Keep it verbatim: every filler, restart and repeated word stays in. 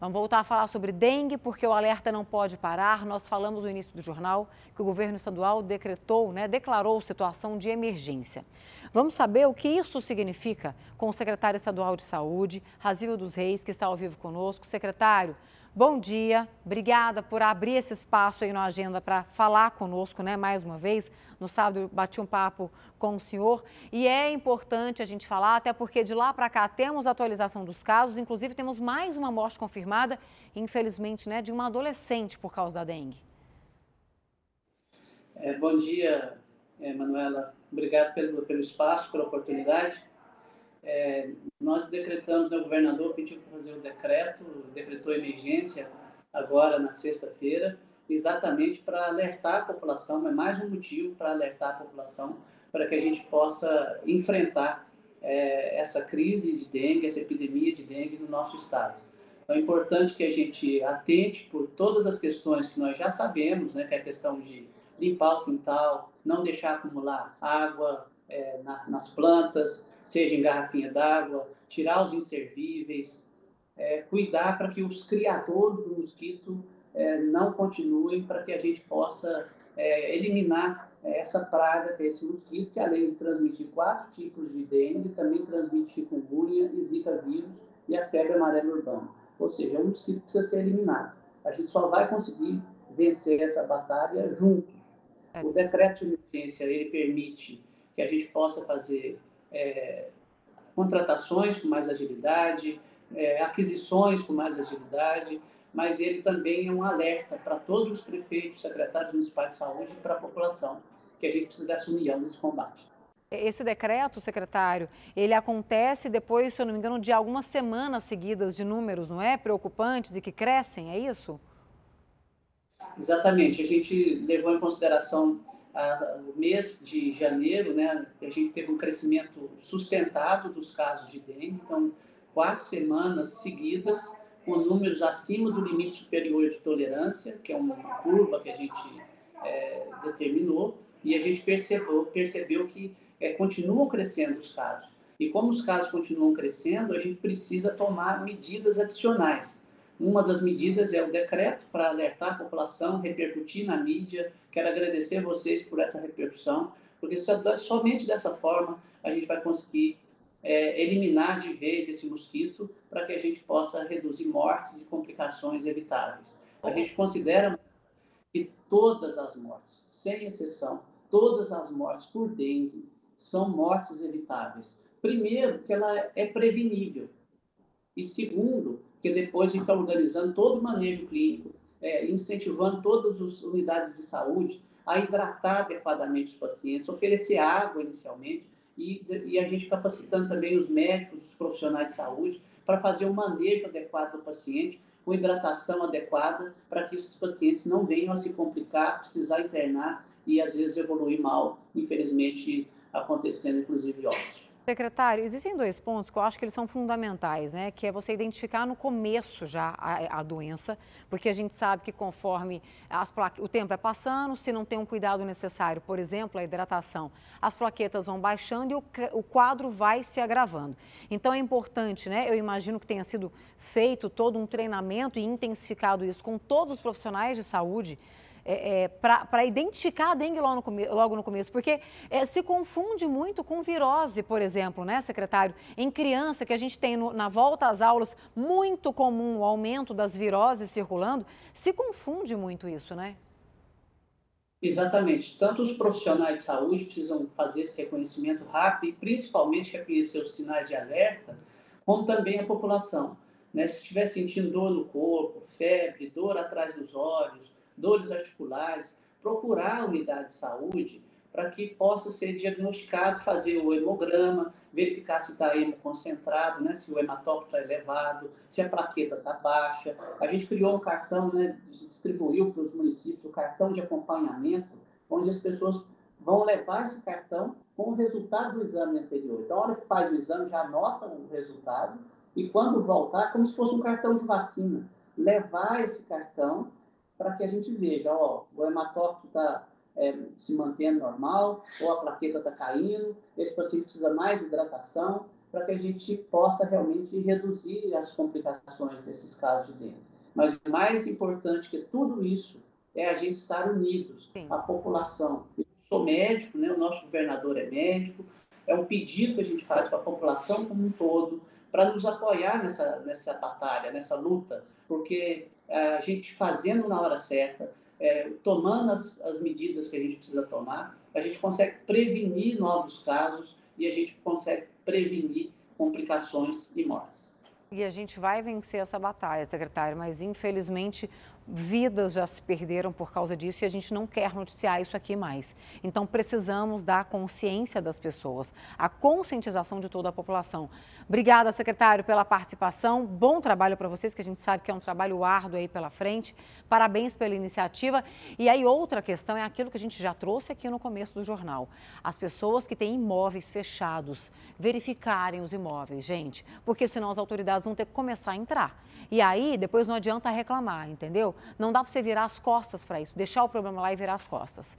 Vamos voltar a falar sobre dengue, porque o alerta não pode parar. Nós falamos no início do jornal que o governo estadual decretou, né, declarou situação de emergência. Vamos saber o que isso significa com o secretário estadual de saúde, Rasível dos Reis, que está ao vivo conosco. Secretário, bom dia. Obrigada por abrir esse espaço aí na agenda para falar conosco, né, mais uma vez. No sábado eu bati um papo com o senhor e é importante a gente falar, até porque de lá para cá temos atualização dos casos, inclusive temos mais uma morte confirmada, infelizmente, né, de uma adolescente por causa da dengue. É, bom dia, Manuela. Obrigado pelo, pelo espaço, pela oportunidade. É, nós decretamos, né, o governador pediu para fazer o decreto, decretou emergência agora na sexta-feira, exatamente para alertar a população, é mais um motivo para alertar a população, para que a gente possa enfrentar é, essa crise de dengue, essa epidemia de dengue no nosso estado. É importante que a gente atente por todas as questões que nós já sabemos, né, que é a questão de limpar o quintal, não deixar acumular água é, na, nas plantas, seja em garrafinha d'água, tirar os inservíveis, é, cuidar para que os criadores do mosquito é, não continuem, para que a gente possa é, eliminar essa praga, que é esse mosquito, que além de transmitir quatro tipos de dengue, também transmite chikungunya e zika vírus e a febre amarela urbana. Ou seja, é um mosquito que precisa ser eliminado. A gente só vai conseguir vencer essa batalha juntos. O decreto de emergência, ele permite que a gente possa fazer é, contratações com mais agilidade, é, aquisições com mais agilidade, mas ele também é um alerta para todos os prefeitos, secretários municipais de saúde e para a população, que a gente precisa dessa união nesse combate. Esse decreto, secretário, ele acontece depois, se eu não me engano, de algumas semanas seguidas de números, não é? Preocupantes e que crescem, é isso? Exatamente. A gente levou em consideração ah, o mês de janeiro, né? A gente teve um crescimento sustentado dos casos de dengue, então quatro semanas seguidas com números acima do limite superior de tolerância, que é uma curva que a gente eh, determinou, e a gente percebeu, percebeu que É, continuam crescendo os casos. E como os casos continuam crescendo, a gente precisa tomar medidas adicionais. Uma das medidas é o decreto para alertar a população, repercutir na mídia. Quero agradecer a vocês por essa repercussão, porque só, somente dessa forma a gente vai conseguir é, eliminar de vez esse mosquito, para que a gente possa reduzir mortes e complicações evitáveis. A gente considera que todas as mortes, sem exceção, todas as mortes por dengue, são mortes evitáveis. Primeiro, que ela é prevenível. E segundo, que depois a gente está organizando todo o manejo clínico, é, incentivando todas as unidades de saúde a hidratar adequadamente os pacientes, oferecer água inicialmente, e, e a gente capacitando também os médicos, os profissionais de saúde, para fazer o manejo adequado do paciente, com hidratação adequada, para que esses pacientes não venham a se complicar, precisar internar e às vezes evoluir mal, infelizmente, acontecendo, inclusive, óbvio. Secretário, existem dois pontos que eu acho que eles são fundamentais, né? Que é você identificar no começo já a, a doença, porque a gente sabe que conforme as plaquetas, o tempo é passando, se não tem um cuidado necessário, por exemplo, a hidratação, as plaquetas vão baixando e o, o quadro vai se agravando. Então é importante, né? Eu imagino que tenha sido feito todo um treinamento e intensificado isso com todos os profissionais de saúde, É, é, para identificar a dengue logo no, come, logo no começo, porque é, se confunde muito com virose, por exemplo, né, secretário? Em criança, que a gente tem no, na volta às aulas, muito comum o aumento das viroses circulando, se confunde muito isso, né? Exatamente. Tanto os profissionais de saúde precisam fazer esse reconhecimento rápido e principalmente reconhecer os sinais de alerta, como também a população, né? Se estiver sentindo dor no corpo, febre, dor atrás dos olhos, dores articulares, procurar a unidade de saúde para que possa ser diagnosticado, fazer o hemograma, verificar se está hemoconcentrado, né, se o hematócrito está elevado, se a plaqueta está baixa. A gente criou um cartão, né, distribuiu para os municípios o cartão de acompanhamento, onde as pessoas vão levar esse cartão com o resultado do exame anterior. Então, a hora que faz o exame, já anota o resultado e quando voltar, como se fosse um cartão de vacina, levar esse cartão para que a gente veja, ó, o hematócrito está é, se mantendo normal, ou a plaqueta está caindo, esse paciente precisa mais hidratação, para que a gente possa realmente reduzir as complicações desses casos de dengue. Mas o mais importante que tudo isso é a gente estar unidos, sim, a população. Eu sou médico, né? O nosso governador é médico, é um pedido que a gente faz para a população como um todo, para nos apoiar nessa, nessa batalha, nessa luta, porque a gente fazendo na hora certa, é, tomando as, as medidas que a gente precisa tomar, a gente consegue prevenir novos casos e a gente consegue prevenir complicações e mortes. E a gente vai vencer essa batalha, secretário, mas infelizmente vidas já se perderam por causa disso e a gente não quer noticiar isso aqui mais. Então precisamos da consciência das pessoas, a conscientização de toda a população. Obrigada, secretário, pela participação. Bom trabalho para vocês, que a gente sabe que é um trabalho árduo aí pela frente. Parabéns pela iniciativa. E aí outra questão é aquilo que a gente já trouxe aqui no começo do jornal. As pessoas que têm imóveis fechados, verificarem os imóveis, gente, porque senão as autoridades vão ter que começar a entrar. E aí, depois não adianta reclamar, entendeu? Não dá para você virar as costas para isso, deixar o problema lá e virar as costas.